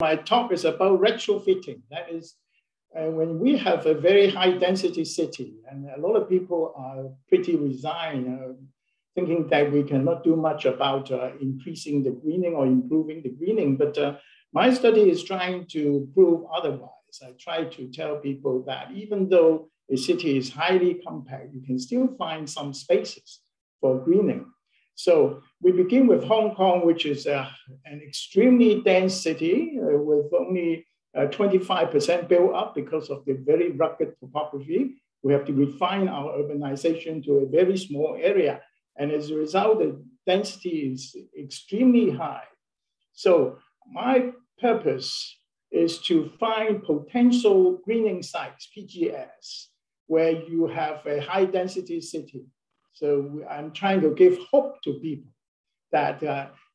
My talk is about retrofitting. That is, when we have a very high density city and a lot of people are pretty resigned, thinking that we cannot do much about increasing the greening or improving the greening. But my study is trying to prove otherwise. I try to tell people that even though a city is highly compact, you can still find some spaces for greening. So we begin with Hong Kong, which is an extremely dense city with only 25% built up because of the very rugged topography. We have to refine our urbanization to a very small area. And as a result, the density is extremely high. So my purpose is to find potential greening sites, PGS, where you have a high density city. So I'm trying to give hope to people that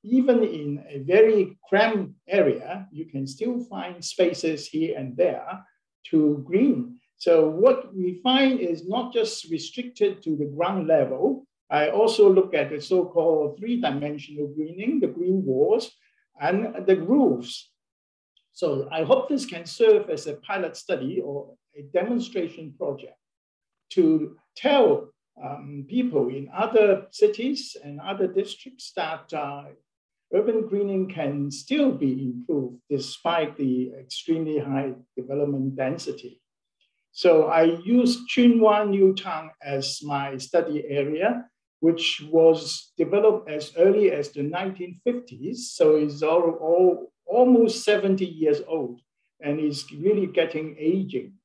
even in a very cramped area, you can still find spaces here and there to green. So what we find is not just restricted to the ground level. I also look at the so-called three-dimensional greening, the green walls, and the roofs. So I hope this can serve as a pilot study or a demonstration project to tell people in other cities and other districts that urban greening can still be improved despite the extremely high development density. So I used Tsuen Wan New Town as my study area, which was developed as early as the 1950s. So it's almost 70 years old and is really getting aging.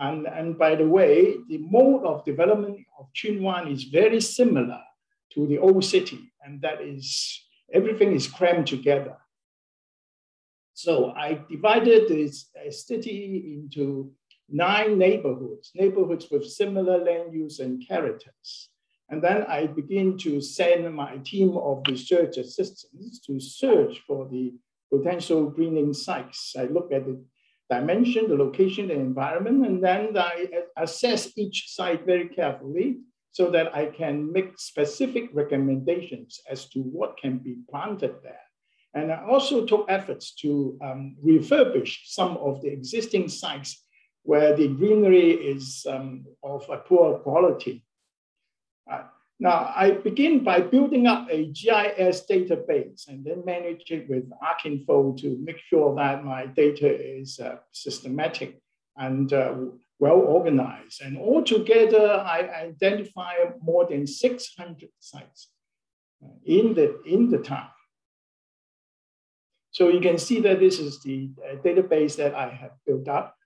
And by the way, the mode of development of Tsuen Wan is very similar to the old city, and that is, everything is crammed together. So I divided this city into 9 neighborhoods with similar land use and characters. And then I begin to send my team of research assistants to search for the potential greening sites. I look at the dimension, the location, the environment, and then I assess each site very carefully so that I can make specific recommendations as to what can be planted there. And I also took efforts to refurbish some of the existing sites where the greenery is of a poor quality. Now, I begin by building up a GIS database and then manage it with ArcInfo to make sure that my data is systematic and well organized. And altogether, I identify more than 600 sites in the town. So you can see that this is the database that I have built up.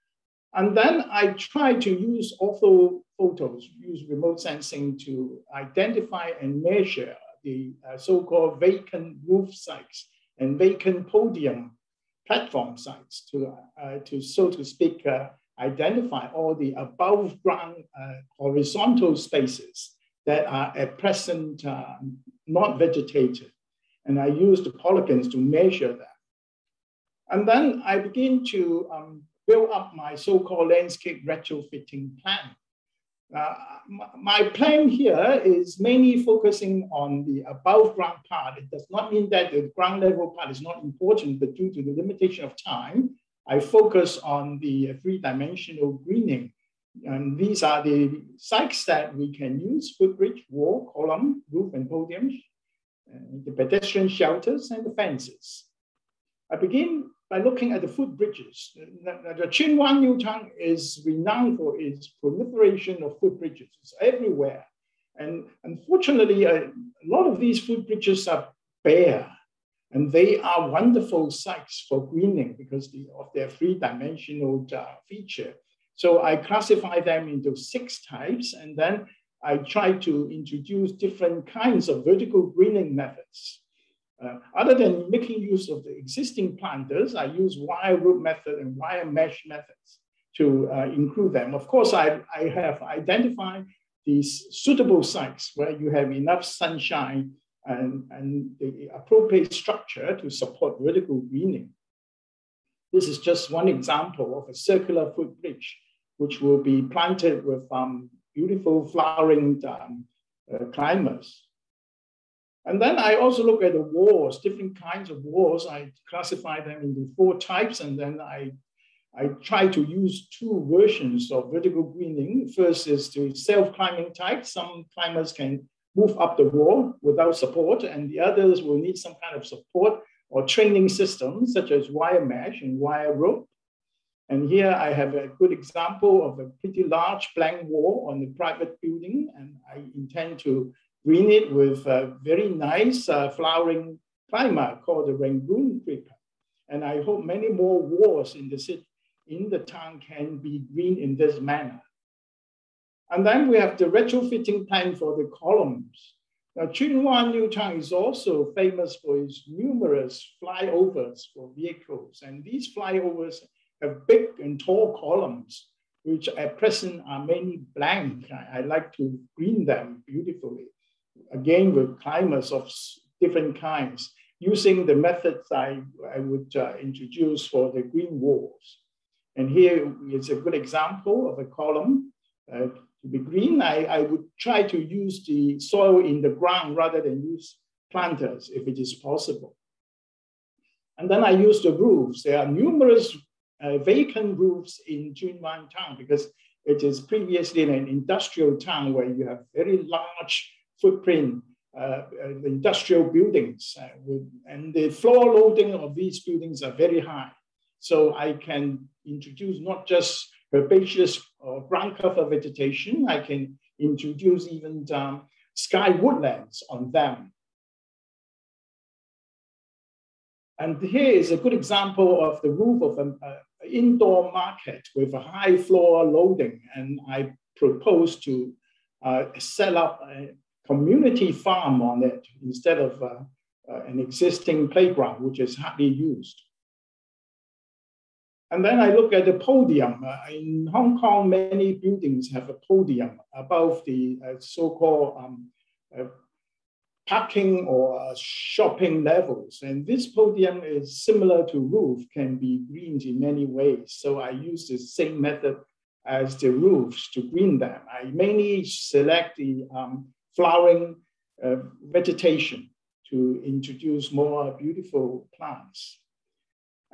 And then I try to use orthophotos, use remote sensing to identify and measure the so-called vacant roof sites and vacant podium platform sites to so to speak, identify all the above ground horizontal spaces that are at present not vegetated. And I use the polygons to measure that. And then I begin to build up my so-called landscape retrofitting plan. My plan here is mainly focusing on the above ground part. It does not mean that the ground level part is not important, but due to the limitation of time, I focus on the three-dimensional greening. And these are the sites that we can use: footbridge, wall, column, roof and podium, the pedestrian shelters and the fences. I begin by looking at the footbridges. The Tsuen Wan New Town is renowned for its proliferation of footbridges. It's everywhere. And unfortunately, a lot of these footbridges are bare, and they are wonderful sites for greening because of their three-dimensional feature. So I classify them into 6 types, and then I try to introduce different kinds of vertical greening methods. Other than making use of the existing planters, I use wire root method and wire mesh methods to include them. Of course, I have identified these suitable sites where you have enough sunshine and the appropriate structure to support vertical greening. This is just one example of a circular footbridge, which will be planted with beautiful flowering climbers. And then I also look at the walls, different kinds of walls. I classify them into four types, and then I try to use two versions of vertical greening. First is the self-climbing type. Some climbers can move up the wall without support, and the others will need some kind of support or training system, such as wire mesh and wire rope. And here I have a good example of a pretty large blank wall on the private building, and I intend to green it with a very nice flowering climber called the Rangoon creeper. And I hope many more walls in the city, in the town, can be green in this manner. And then we have the retrofitting plan for the columns. Now, Tsuen Wan new town is also famous for its numerous flyovers for vehicles. And these flyovers have big and tall columns, which at present are mainly blank. I like to green them beautifully, again with climbers of different kinds, using the methods I would introduce for the green walls. And here is a good example of a column to be green. I would try to use the soil in the ground rather than use planters if it is possible. And then I use the roofs. There are numerous vacant roofs in Tsuen Wan town because it is previously an industrial town where you have very large footprint industrial buildings. And the floor loading of these buildings are very high. So I can introduce not just herbaceous or ground cover vegetation, I can introduce even sky woodlands on them. And here is a good example of the roof of an indoor market with a high floor loading. And I propose to set up a community farm on it instead of an existing playground, which is hardly used. And then I look at the podium. In Hong Kong, many buildings have a podium above the so-called parking or shopping levels. And this podium is similar to roof, can be greened in many ways. So I use the same method as the roofs to green them. I mainly select the flowering vegetation to introduce more beautiful plants.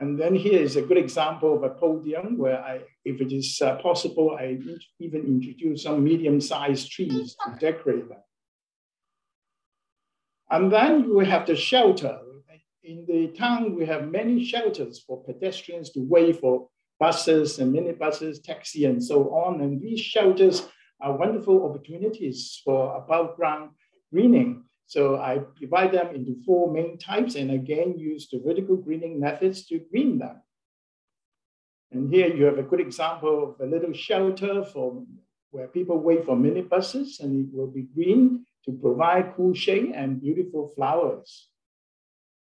And then here is a good example of a podium where I, if it is possible, I even introduce some medium-sized trees to decorate them. And then we have the shelter. In the town, we have many shelters for pedestrians to wait for buses and minibuses, taxi, and so on. And these shelters are wonderful opportunities for above ground greening. So I divide them into four main types and again use the vertical greening methods to green them. And here you have a good example of a little shelter for where people wait for minibuses, and it will be green to provide cool shade and beautiful flowers.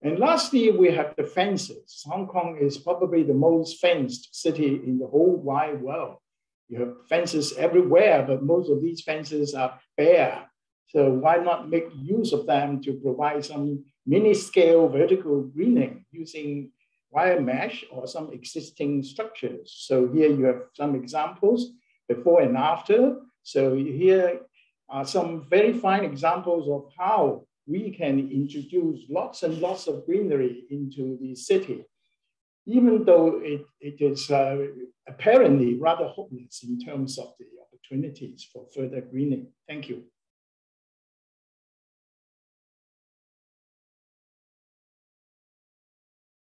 And lastly, we have the fences. Hong Kong is probably the most fenced city in the whole wide world. You have fences everywhere, but most of these fences are bare. So why not make use of them to provide some mini-scale vertical greening using wire mesh or some existing structures? So here you have some examples before and after. So here are some very fine examples of how we can introduce lots and lots of greenery into the city, even though it is apparently rather hopeless in terms of the opportunities for further greening. Thank you.